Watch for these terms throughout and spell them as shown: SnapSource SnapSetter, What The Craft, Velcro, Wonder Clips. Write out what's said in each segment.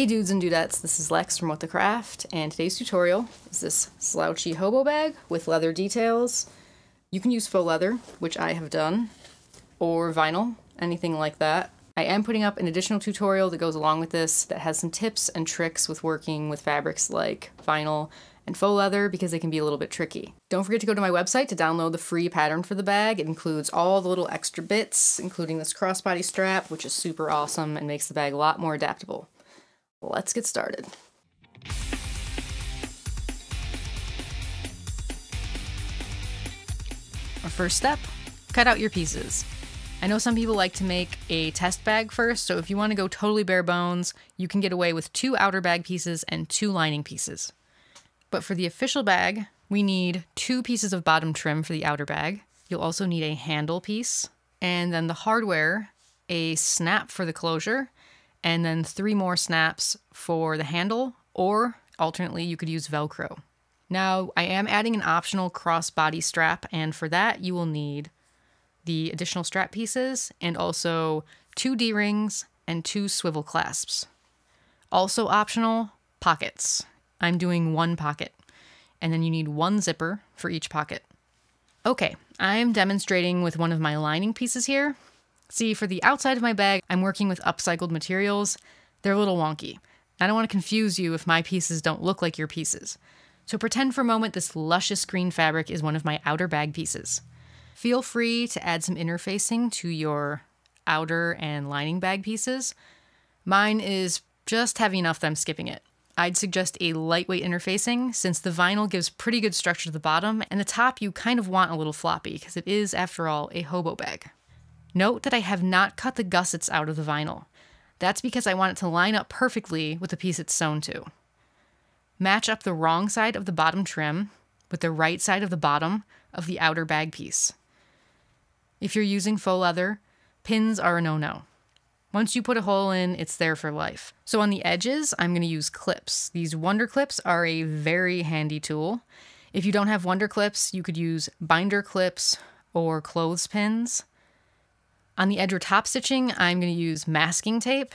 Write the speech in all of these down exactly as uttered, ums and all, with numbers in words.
Hey dudes and dudettes, this is Lex from What The Craft, and today's tutorial is this slouchy hobo bag with leather details. You can use faux leather, which I have done, or vinyl, anything like that. I am putting up an additional tutorial that goes along with this that has some tips and tricks with working with fabrics like vinyl and faux leather because they can be a little bit tricky. Don't forget to go to my website to download the free pattern for the bag. It includes all the little extra bits, including this crossbody strap, which is super awesome and makes the bag a lot more adaptable. Let's get started. Our first step, cut out your pieces. I know some people like to make a test bag first, so if you want to go totally bare bones, you can get away with two outer bag pieces and two lining pieces. But for the official bag, we need two pieces of bottom trim for the outer bag. You'll also need a handle piece, and then the hardware, a snap for the closure, and then three more snaps for the handle, or alternately you could use Velcro. Now I am adding an optional crossbody strap, and for that you will need the additional strap pieces and also two D-rings and two swivel clasps. Also optional, pockets. I'm doing one pocket, and then you need one zipper for each pocket. Okay, I'm demonstrating with one of my lining pieces here. See, for the outside of my bag, I'm working with upcycled materials. They're a little wonky. I don't want to confuse you if my pieces don't look like your pieces. So pretend for a moment this luscious green fabric is one of my outer bag pieces. Feel free to add some interfacing to your outer and lining bag pieces. Mine is just heavy enough that I'm skipping it. I'd suggest a lightweight interfacing since the vinyl gives pretty good structure to the bottom, and the top you kind of want a little floppy because it is, after all, a hobo bag. Note that I have not cut the gussets out of the vinyl. That's because I want it to line up perfectly with the piece it's sewn to. Match up the wrong side of the bottom trim with the right side of the bottom of the outer bag piece. If you're using faux leather, pins are a no-no. Once you put a hole in, it's there for life. So on the edges, I'm going to use clips. These Wonder Clips are a very handy tool. If you don't have Wonder Clips, you could use binder clips or clothespins. On the edge or top stitching, I'm going to use masking tape,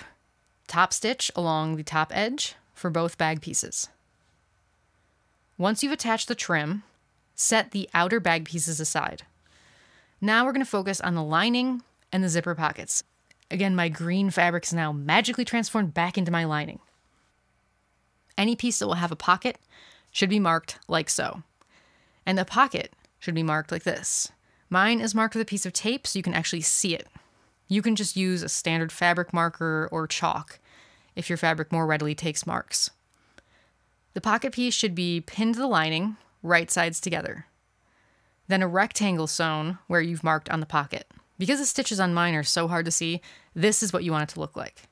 top stitch along the top edge for both bag pieces. Once you've attached the trim, set the outer bag pieces aside. Now we're going to focus on the lining and the zipper pockets. Again, my green fabric is now magically transformed back into my lining. Any piece that will have a pocket should be marked like so. And the pocket should be marked like this. Mine is marked with a piece of tape so you can actually see it. You can just use a standard fabric marker or chalk if your fabric more readily takes marks. The pocket piece should be pinned to the lining, right sides together. Then a rectangle sewn where you've marked on the pocket. Because the stitches on mine are so hard to see, this is what you want it to look like.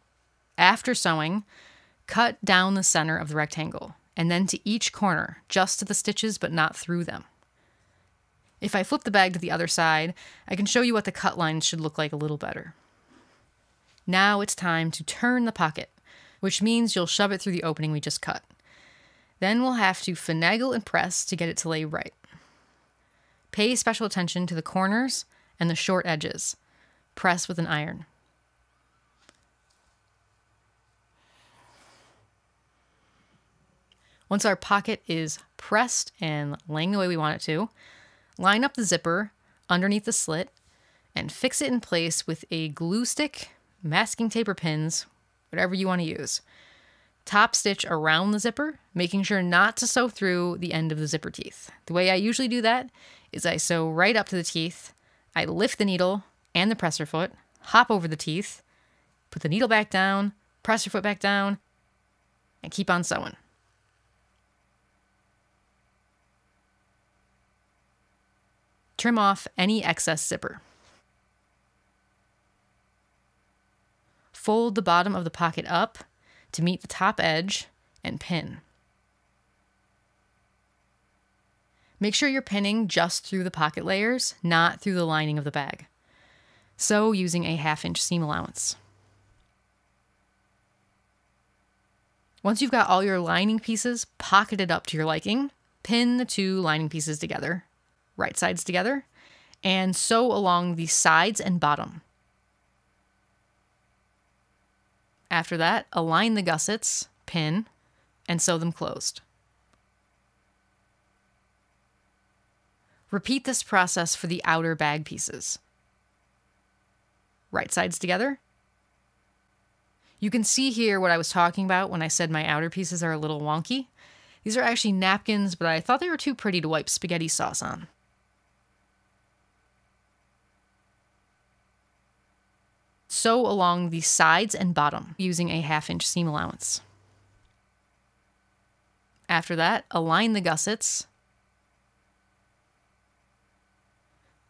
After sewing, cut down the center of the rectangle and then to each corner, just to the stitches but not through them. If I flip the bag to the other side, I can show you what the cut lines should look like a little better. Now it's time to turn the pocket, which means you'll shove it through the opening we just cut. Then we'll have to finagle and press to get it to lay right. Pay special attention to the corners and the short edges. Press with an iron. Once our pocket is pressed and laying the way we want it to, line up the zipper underneath the slit and fix it in place with a glue stick, masking tape or pins, whatever you want to use. Top stitch around the zipper, making sure not to sew through the end of the zipper teeth. The way I usually do that is I sew right up to the teeth, I lift the needle and the presser foot, hop over the teeth, put the needle back down, press your foot back down, and keep on sewing. Trim off any excess zipper. Fold the bottom of the pocket up to meet the top edge and pin. Make sure you're pinning just through the pocket layers, not through the lining of the bag. Sew using a half inch seam allowance. Once you've got all your lining pieces pocketed up to your liking, pin the two lining pieces together, right sides together, and sew along the sides and bottom. After that, align the gussets, pin, and sew them closed. Repeat this process for the outer bag pieces. Right sides together. You can see here what I was talking about when I said my outer pieces are a little wonky. These are actually napkins, but I thought they were too pretty to wipe spaghetti sauce on. Sew along the sides and bottom using a half inch seam allowance. After that, align the gussets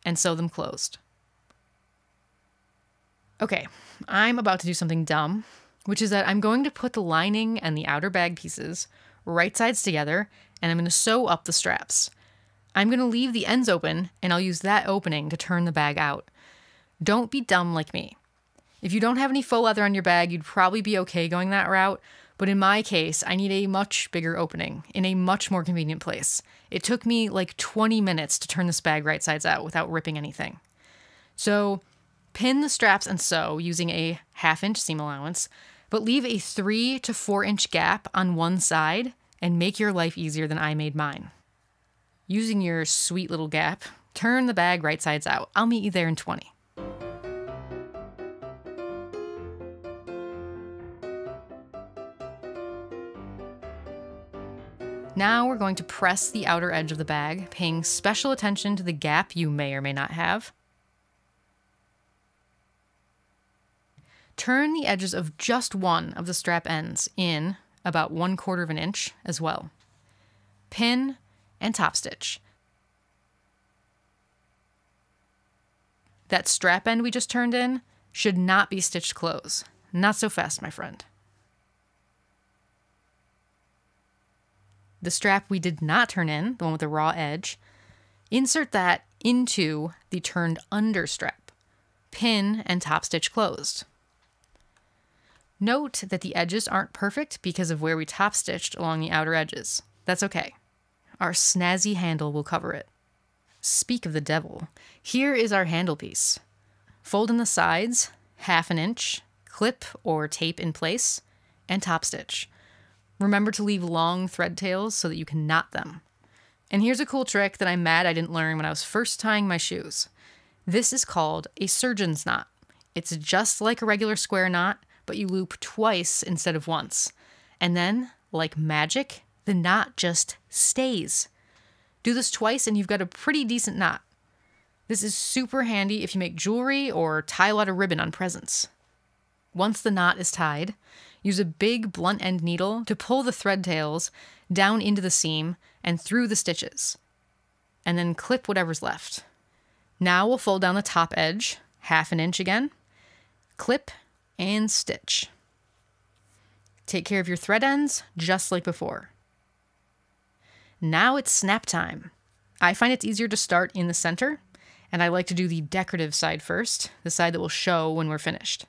and sew them closed. Okay, I'm about to do something dumb, which is that I'm going to put the lining and the outer bag pieces right sides together, and I'm going to sew up the straps. I'm going to leave the ends open, and I'll use that opening to turn the bag out. Don't be dumb like me. If you don't have any faux leather on your bag, you'd probably be okay going that route, but in my case, I need a much bigger opening in a much more convenient place. It took me like twenty minutes to turn this bag right sides out without ripping anything. So pin the straps and sew using a half inch seam allowance, but leave a three to four inch gap on one side and make your life easier than I made mine. Using your sweet little gap, turn the bag right sides out. I'll meet you there in twenty. Now we're going to press the outer edge of the bag, paying special attention to the gap you may or may not have. Turn the edges of just one of the strap ends in about one quarter of an inch as well. Pin and top stitch. That strap end we just turned in should not be stitched close. Not so fast, my friend. The strap we did not turn in, the one with the raw edge, insert that into the turned under strap. Pin and top stitch closed. Note that the edges aren't perfect because of where we top stitched along the outer edges. That's okay. Our snazzy handle will cover it. Speak of the devil, here is our handle piece. Fold in the sides, half an inch, clip or tape in place, and top stitch. Remember to leave long thread tails so that you can knot them. And here's a cool trick that I'm mad I didn't learn when I was first tying my shoes. This is called a surgeon's knot. It's just like a regular square knot, but you loop twice instead of once. And then, like magic, the knot just stays. Do this twice and you've got a pretty decent knot. This is super handy if you make jewelry or tie a lot of ribbon on presents. Once the knot is tied, use a big blunt end needle to pull the thread tails down into the seam and through the stitches, and then clip whatever's left. Now we'll fold down the top edge, half an inch again, clip and stitch. Take care of your thread ends just like before. Now it's snap time. I find it's easier to start in the center, and I like to do the decorative side first, the side that will show when we're finished.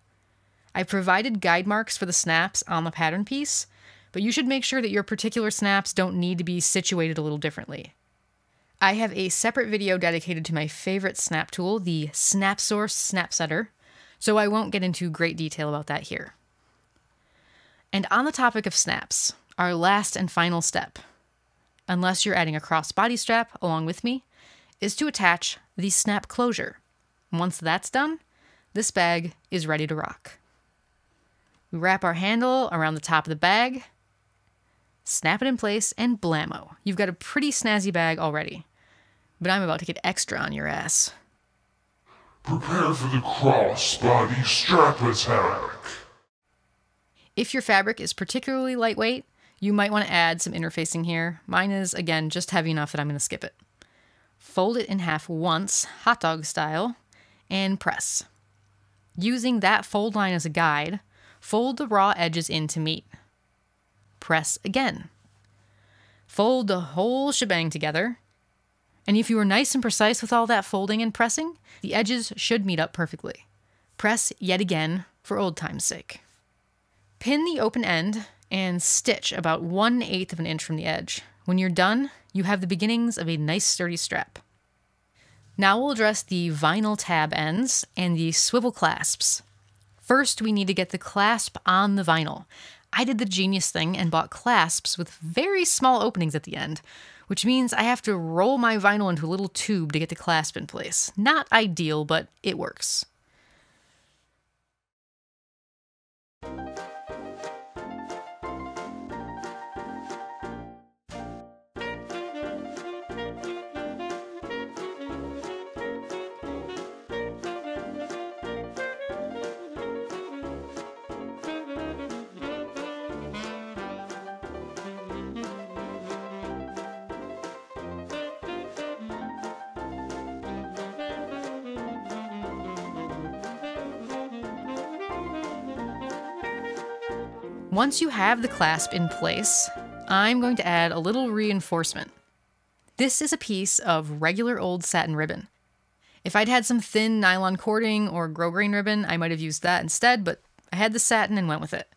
I provided guide marks for the snaps on the pattern piece, but you should make sure that your particular snaps don't need to be situated a little differently. I have a separate video dedicated to my favorite snap tool, the SnapSource SnapSetter, so I won't get into great detail about that here. And on the topic of snaps, our last and final step, unless you're adding a crossbody strap along with me, is to attach the snap closure. Once that's done, this bag is ready to rock. We wrap our handle around the top of the bag, snap it in place, and blammo. You've got a pretty snazzy bag already, but I'm about to get extra on your ass. Prepare for the crossbody strap attack. If your fabric is particularly lightweight, you might want to add some interfacing here. Mine is, again, just heavy enough that I'm going to skip it. Fold it in half once, hot dog style, and press. Using that fold line as a guide, fold the raw edges in to meet. Press again. Fold the whole shebang together. And if you were nice and precise with all that folding and pressing, the edges should meet up perfectly. Press yet again for old time's sake. Pin the open end and stitch about one eighth of an inch from the edge. When you're done, you have the beginnings of a nice sturdy strap. Now we'll address the vinyl tab ends and the swivel clasps. First, we need to get the clasp on the vinyl. I did the genius thing and bought clasps with very small openings at the end, which means I have to roll my vinyl into a little tube to get the clasp in place. Not ideal, but it works. Once you have the clasp in place, I'm going to add a little reinforcement. This is a piece of regular old satin ribbon. If I'd had some thin nylon cording or grosgrain ribbon, I might have used that instead, but I had the satin and went with it.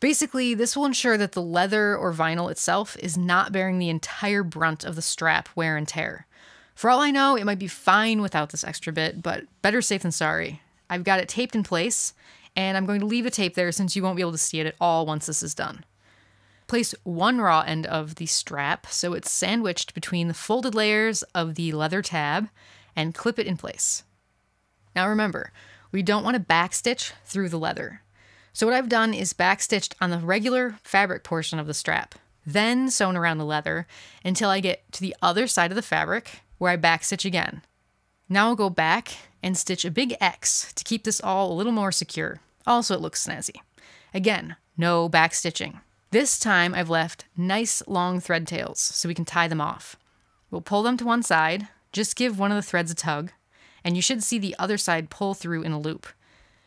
Basically, this will ensure that the leather or vinyl itself is not bearing the entire brunt of the strap wear and tear. For all I know, it might be fine without this extra bit, but better safe than sorry. I've got it taped in place, and I'm going to leave the tape there since you won't be able to see it at all once this is done. Place one raw end of the strap so it's sandwiched between the folded layers of the leather tab and clip it in place. Now remember, we don't want to backstitch through the leather. So what I've done is backstitched on the regular fabric portion of the strap, then sewn around the leather until I get to the other side of the fabric where I backstitch again. Now I'll go back and stitch a big X to keep this all a little more secure. Also, it looks snazzy. Again, no back stitching. This time I've left nice long thread tails so we can tie them off. We'll pull them to one side, just give one of the threads a tug, and you should see the other side pull through in a loop.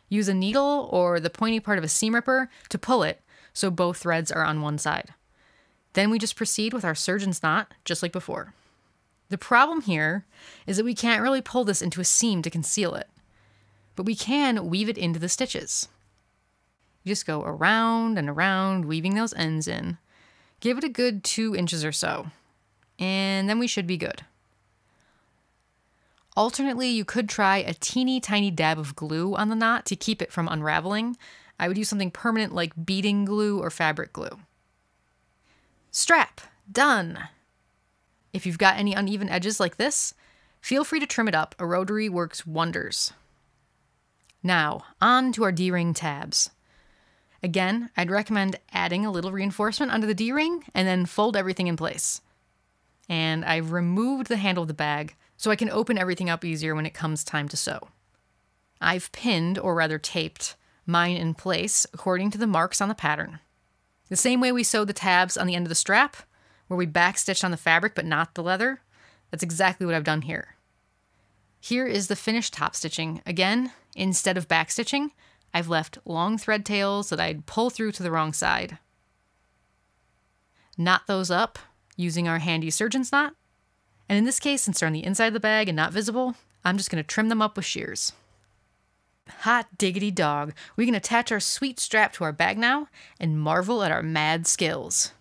Use a needle or the pointy part of a seam ripper to pull it so both threads are on one side. Then we just proceed with our surgeon's knot, just like before. The problem here is that we can't really pull this into a seam to conceal it, but we can weave it into the stitches. You just go around and around, weaving those ends in. Give it a good two inches or so, and then we should be good. Alternately, you could try a teeny tiny dab of glue on the knot to keep it from unraveling. I would use something permanent like beading glue or fabric glue. Strap, done! If you've got any uneven edges like this, feel free to trim it up. A rotary works wonders. Now, on to our D-ring tabs. Again, I'd recommend adding a little reinforcement under the D-ring and then fold everything in place. And I've removed the handle of the bag so I can open everything up easier when it comes time to sew. I've pinned, or rather taped, mine in place according to the marks on the pattern. The same way we sewed the tabs on the end of the strap, where we backstitched on the fabric but not the leather, that's exactly what I've done here. Here is the finished top stitching. Again, instead of backstitching, I've left long thread tails that I'd pull through to the wrong side. Knot those up using our handy surgeon's knot, and in this case, since they're on the inside of the bag and not visible, I'm just going to trim them up with shears. Hot diggity dog, we can attach our sweet strap to our bag now and marvel at our mad skills.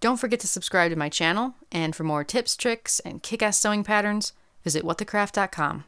Don't forget to subscribe to my channel, and for more tips, tricks, and kick-ass sewing patterns, visit what the craft dot com.